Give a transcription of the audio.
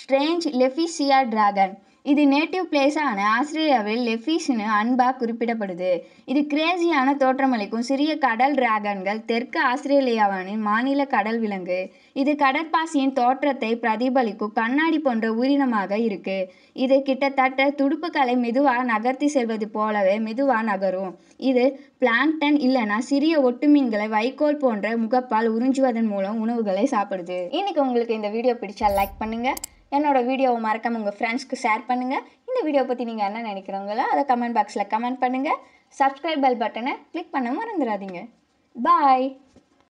Strange Leafy Sea Dragon. This native place is ஆஸ்திரேலியாவில் லெஃபிஸ்னு அன்பா குறிப்பிடப்படுது. இது கிரேசியான தோற்றமளிக்கும் சிறிய கடல் டிராகன்கள் தெற்கு ஆஸ்திரேலியாவின் மாநில கடல் விலங்கு. இது கடற்பாசியின் தோற்றத்தை பிரதிபலிக்கும் கண்ணாடி போன்ற உயிரினமாக இருக்கு. இது கிட்டத்தட்ட துடுப்புகளை மெதுவா நகர்த்தி செல்வது போலவே மெதுவா நகரும். இது பிளாங்டன் இல்லனா சிறிய ஒட்டுமீன்களை வைக்கோல் போன்ற முகப்பால் உறிஞ்சுவதன் மூலம் உணவுகளை சாப்பிடுது. இன்னைக்கு உங்களுக்கு இந்த வீடியோ பிடிச்சா லைக் பண்ணுங்க. என்னோட வீடியோவை மறக்காம உங்க ஃப்ரெண்ட்ஸ்க்கு ஷேர் பண்ணுங்க. இந்த வீடியோ பத்தி நீங்க என்ன நினைக்கிறீங்களோ அத கமெண்ட் பாக்ஸ்ல கமெண்ட் பண்ணுங்க. Subscribe bell பட்டனை கிளிக் பண்ண மறந்துடாதீங்க. Bye.